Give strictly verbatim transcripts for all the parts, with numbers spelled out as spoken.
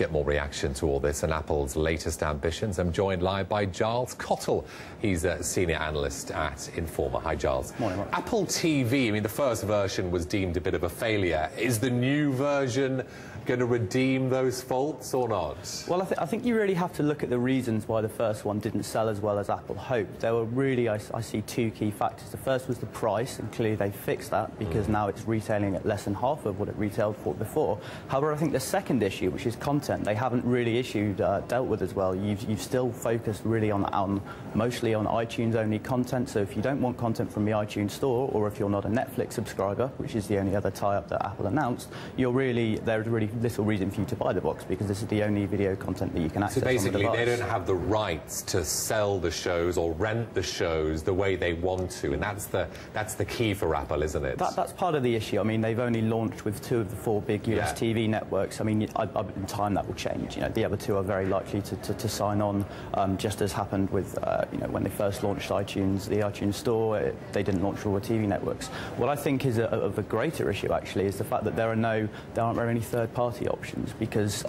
get more reaction to all this and Apple's latest ambitions, I'm joined live by Giles Cottle. He's a senior analyst at Informa. Hi, Giles. Morning, morning. Apple T V, I mean, the first version was deemed a bit of a failure. Is the new version going to redeem those faults or not? Well, I, th I think you really have to look at the reasons why the first one didn't sell as well as Apple hoped. There were really, I, I see, two key factors. The first was the price, and clearly they fixed that because mm. now it's retailing at less than half of what it retailed for before. However, I think the second issue, which is content, they haven't really issued, uh, dealt with as well. You've, you've still focused really on, on mostly on iTunes-only content, so if you don't want content from the iTunes store or if you're not a Netflix subscriber, which is the only other tie-up that Apple announced, you're really, there's really little reason for you to buy the box because this is the only video content that you can access. So basically on the they don't have the rights to sell the shows or rent the shows the way they want to, and that's the that's the key for Apple, isn't it? That, that's part of the issue. I mean, they've only launched with two of the four big U S yeah. T V networks. I mean, I, I, in time that will change. You know, the other two are very likely to, to, to sign on, um, just as happened with uh, you know, when they first launched iTunes, the iTunes store. It, they didn't launch all the T V networks. What I think is a, of a greater issue actually is the fact that there are no there aren't very many third-party options, because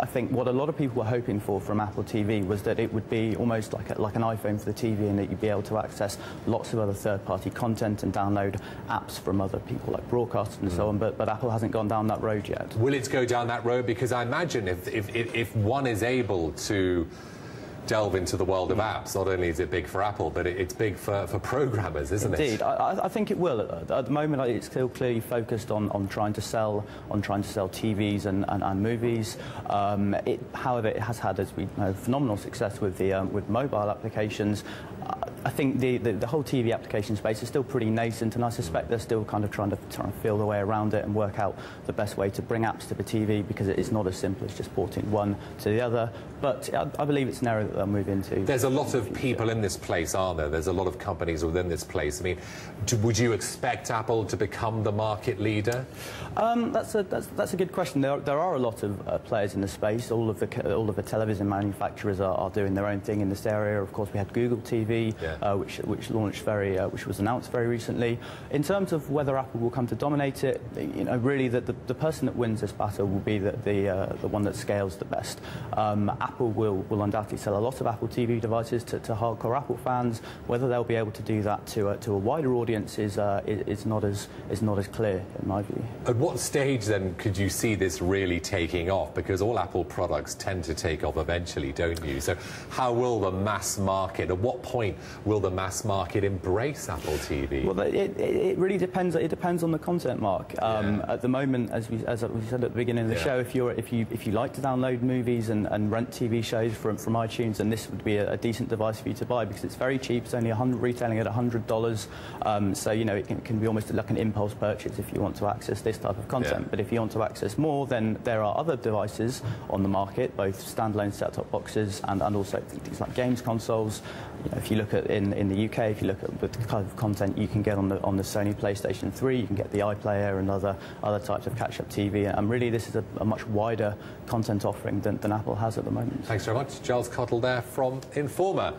I think what a lot of people were hoping for from Apple T V was that it would be almost like a, like an iPhone for the T V, and that you'd be able to access lots of other third-party content and download apps from other people like broadcasters and mm. so on, but, but Apple hasn't gone down that road yet. Will it go down that road? Because I imagine if, if, if one is able to delve into the world of apps, not only is it big for Apple, but it, it's big for, for programmers, isn't Indeed. it? Indeed, I, I think it will. At, at the moment, it's still clearly focused on, on trying to sell on trying to sell T Vs and, and, and movies. Um, it, however, it has had, as we know, phenomenal success with the um, with mobile applications. I think the, the, the whole T V application space is still pretty nascent, and I suspect they're still kind of trying to, trying to feel their way around it and work out the best way to bring apps to the T V, because it is not as simple as just porting one to the other. But I, I believe it's an area that they'll move into. There's a lot of people in this place, aren't there? There's a lot of companies within this place. I mean, do, would you expect Apple to become the market leader? Um, that's, a, that's, that's a good question. There, there are a lot of uh, players in the space. All of the, all of the television manufacturers are, are doing their own thing in this area. Of course, we had Google T V. Yeah. Uh, which, which launched very, uh, which was announced very recently. In terms of whether Apple will come to dominate it, you know, really the, the, the person that wins this battle will be the the, uh, the one that scales the best. Um, Apple will, will undoubtedly sell a lot of Apple T V devices to, to hardcore Apple fans. Whether they'll be able to do that to uh, to a wider audience is uh, is not as is not as clear in my view. At what stage then could you see this really taking off? Because all Apple products tend to take off eventually, don't you? So how will the mass market? At what point will the mass market embrace Apple T V? Well, it, it, it really depends. It depends on the content, Mark. Um, yeah. At the moment, as we, as we said at the beginning of the yeah. show, if you're if you if you like to download movies and, and rent T V shows from from iTunes, then this would be a, a decent device for you to buy because it's very cheap. It's only one hundred, retailing at one hundred dollars. Um, so you know it can, can be almost like an impulse purchase if you want to access this type of content. Yeah. But if you want to access more, then there are other devices on the market, both standalone set-top boxes and and also things like games consoles. You know, if you look at In, in the U K, if you look at the kind of content you can get on the on the Sony PlayStation three, you can get the iPlayer and other other types of catch-up T V, and really this is a, a much wider content offering than, than Apple has at the moment. Thanks very much, Giles Cottle there from Informa.